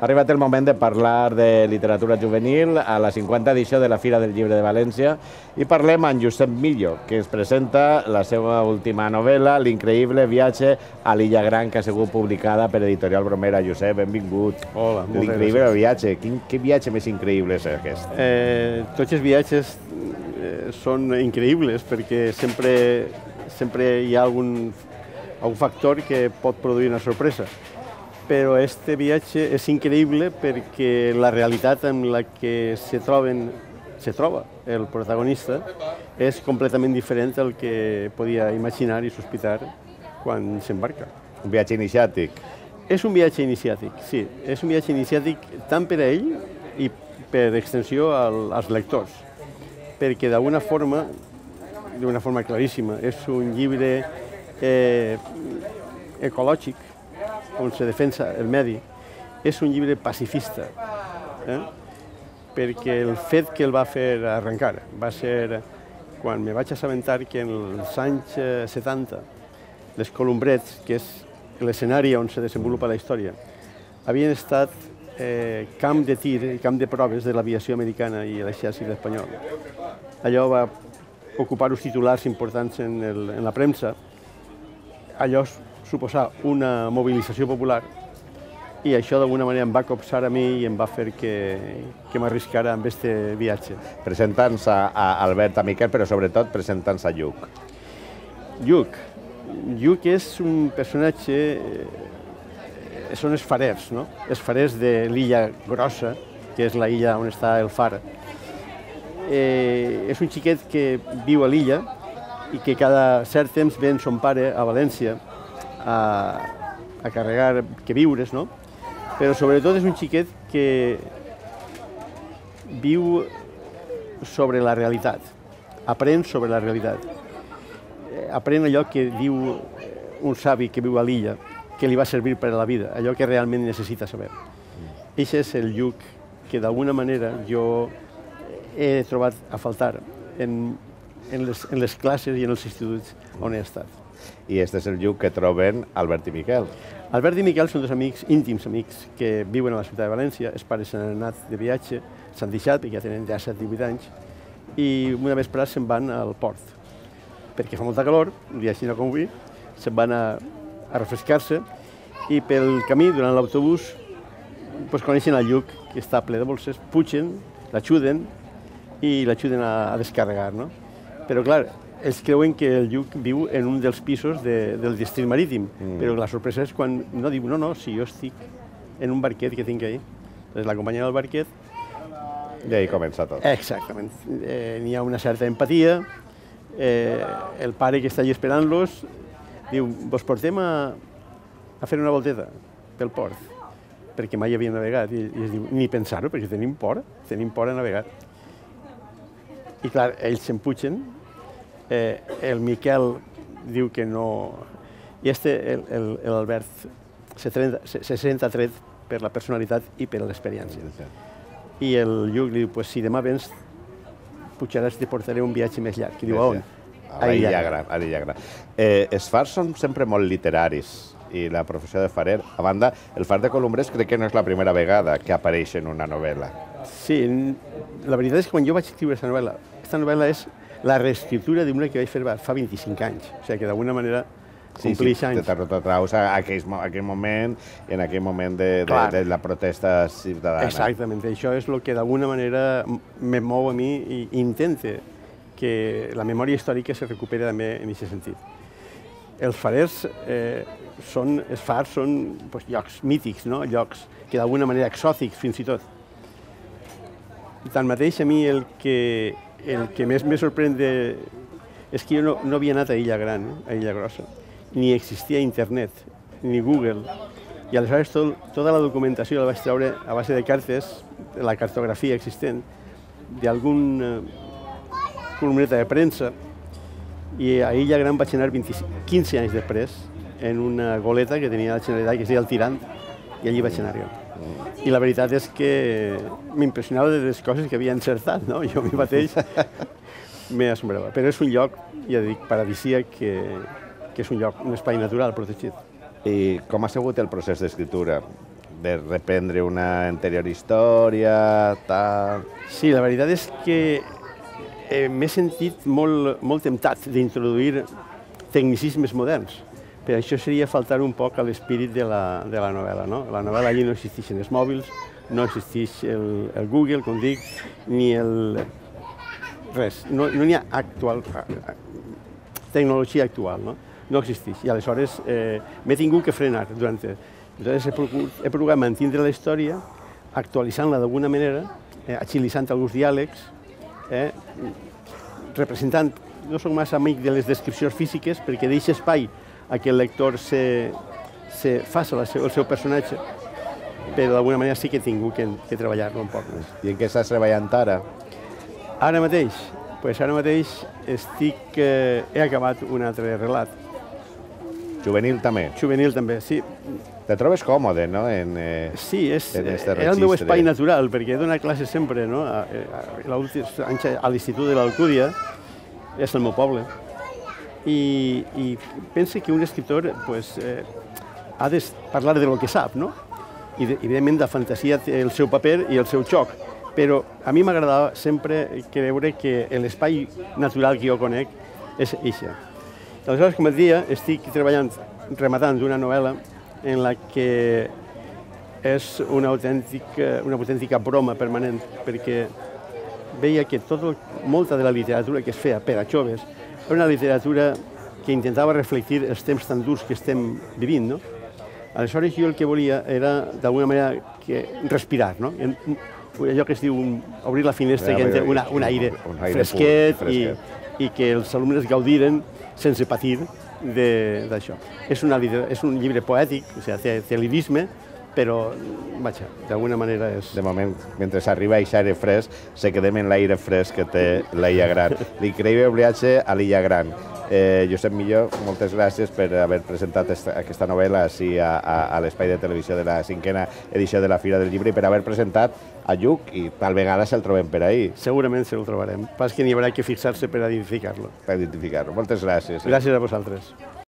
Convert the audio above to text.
Ha arribat el moment de parlar de literatura juvenil a la 50ª edició de la Fira del Llibre de València i parlem amb Josep Millo, que ens presenta la seva última novel·la, El increíble viatge a l'Illa Gran, que ha sigut publicada per Editorial Bromera. Josep, benvingut. Hola, moltes gràcies. L'increïble viatge, quin viatge més increïble és aquest? Tots els viatges són increïbles perquè sempre hi ha algun factor que pot produir una sorpresa. Però aquest viatge és increïble perquè la realitat en la que se troba el protagonista és completament diferent del que podia imaginar i sospitar quan s'embarca. Un viatge iniciàtic. És un viatge iniciàtic, sí. És un viatge iniciàtic tant per a ell i per extensió als lectors, perquè d'una forma claríssima és un llibre ecològic, on se defensa el medi. És un llibre pacifista, perquè el fet que el va fer arrencar va ser quan me vaig assabentar que en els anys 70 les Columbrets, que és l'escenari on se desenvolupa la història, havien estat camp de tir i camp de proves de l'aviació americana i l'exèrcit espanyol. Allò va ocupar uns titulars importants en la premsa. Allò suposar una mobilització popular i això d'alguna manera em va copsar a mi i em va fer que m'arriscara amb aquest viatge. Presentant-se a Albert, a Miquel, però sobretot presentant-se a Lluc. Lluc és un personatge... Són els farers, no? Els farers de l'Illa Grossa, que és la illa on està el far. És un xiquet que viu a l'illa i que cada cert temps ve son pare a València a carregar que viures, no? Però sobretot és un xiquet que viu sobre la realitat, aprèn sobre la realitat, aprèn allò que diu un savi que viu a l'illa, que li va servir per a la vida, allò que realment necessita saber. Aquest és el Lluc que d'alguna manera jo he trobat a faltar en les classes i en els instituts on he estat. I aquest és el Lluc que troben Albert i Miquel. Albert i Miquel són dos amics, íntims amics, que viuen a la ciutat de València. Els pares s'han anat de viatge, s'han deixat perquè ja tenen 17-18 anys, i una vesprada se'n van al port, perquè fa molta calor, un dia així no com avui, se'n van a refrescar-se, i pel camí, durant l'autobús, coneixen el Lluc, que està ple de bolses, pugen, l'ajuden, i l'ajuden a descarregar, no? Però, clar, ells creuen que el Lluc viu en un dels pisos del distrit marítim, però la sorpresa és quan no diu, no, si jo estic en un barquet que tinc ahí. Llavors l'acompanyen al barquet. I ahí comença tot. Exactament. N'hi ha una certa empatia. El pare que està allà esperant-los diu, vos portem a fer una volteta pel port, perquè mai havien navegat. I es diu, ni pensar-ho, perquè tenim por a navegar. I clar, ells s'empugen. El Miquel diu que no... I l'Albert se sent atret per la personalitat i per l'experiència. I el Lluc li diu, si demà vens, pujaràs i te portaré un viatge més llarg. I diu, a on? A l'Illa Gran. Els fars són sempre molt literaris, i la professió de farer. A banda, el far de Columbrets crec que no és la primera vegada que apareix en una novel·la. Sí, la veritat és que quan jo vaig escriure aquesta novel·la és la reescriptura d'una que vaig fer fa 25 anys, o sigui que d'alguna manera compleix anys. Sí, te traus a aquell moment, en aquell moment de la protesta ciutadana. Exactament, això és el que d'alguna manera me mou a mi i intenta que la memòria històrica se recuperi també en aquest sentit. Els farers són llocs mítics, llocs que d'alguna manera exòtics fins i tot. Tanmateix a mi el que més me sorprèn és que jo no havia anat a Illa Gran, a Illa Grossa, ni existia internet, ni Google, i aleshores tota la documentació la vaig treure a base de cartes, la cartografia existent, d'algun columneta de premsa, i a Illa Gran vaig anar 15 anys després en una goleta que tenia la Generalitat, que es deia El Tirant, i allí vaig anar jo. I la veritat és que m'impressionava de les coses que havia encertat, no? Jo a mi mateix m'he assombrat. Però és un lloc, ja dic, paradisíac, que és un lloc, un espai natural protegit. I com ha sigut el procés d'escriptura? de reprendre una anterior història, tal... Sí, la veritat és que m'he sentit molt temptat d'introduir tecnicismes moderns, però això seria faltar un poc a l'espírit de la novel·la, no? A la novel·la allà no existeixen els mòbils, no existeix el Google, com dic, ni el... res, no hi ha tecnologia actual, no? No existeix, i aleshores m'he tingut que frenar durant... Entonces he procurat mantenir la història, actualitzant-la d'alguna manera, agilitzant alguns diàlegs, representant... No soc massa amic de les descripcions físiques perquè deixa espai a que el lector se faci el seu personatge, però d'alguna manera sí que he tingut que treballar-lo un poc més. I en què estàs treballant ara? Ara mateix? Doncs ara mateix he acabat un altre relat. Juvenil també? Juvenil també, sí. Te trobes còmode, no? Sí, és el meu espai natural, perquè he donat classes sempre, no? A l'Institut de l'Alcúdia, és el meu poble, i penso que un escriptor ha de parlar del que sap, no? I, evidentment, la fantasia té el seu paper i el seu xoc, però a mi m'agradava sempre creure que l'espai natural que jo conec és això. Aleshores, com et deia, estic treballant, rematant una novel·la en la que és una autèntica broma permanent, perquè veia que molta de la literatura que es feia per a joves era una literatura que intentava reflectir els temps tan durs que estem vivint, no? Aleshores, jo el que volia era, d'alguna manera, respirar, no? Allò que es diu obrir la finestra i que entra un aire fresquet i que els alumnes gaudiren sense patir d'això. És un llibre poètic, o sigui, té lirisme, però, vaja, d'alguna manera és... De moment, mentre s'arriba a aquest aire fresc, se quedem en l'aire fresc que té l'Illa Gran. L'increïble viatge a l'Illa Gran. Josep Millo, moltes gràcies per haver presentat aquesta novel·la a l'espai de televisió de la 5ª edició de la Fira del Llibre i per haver presentat a Lluc, i tal vegada se'l trobem per ahí. Segurament se'l trobarem, pas que n'hi haurà que fixar-se per identificar-lo. Moltes gràcies. Gràcies a vosaltres.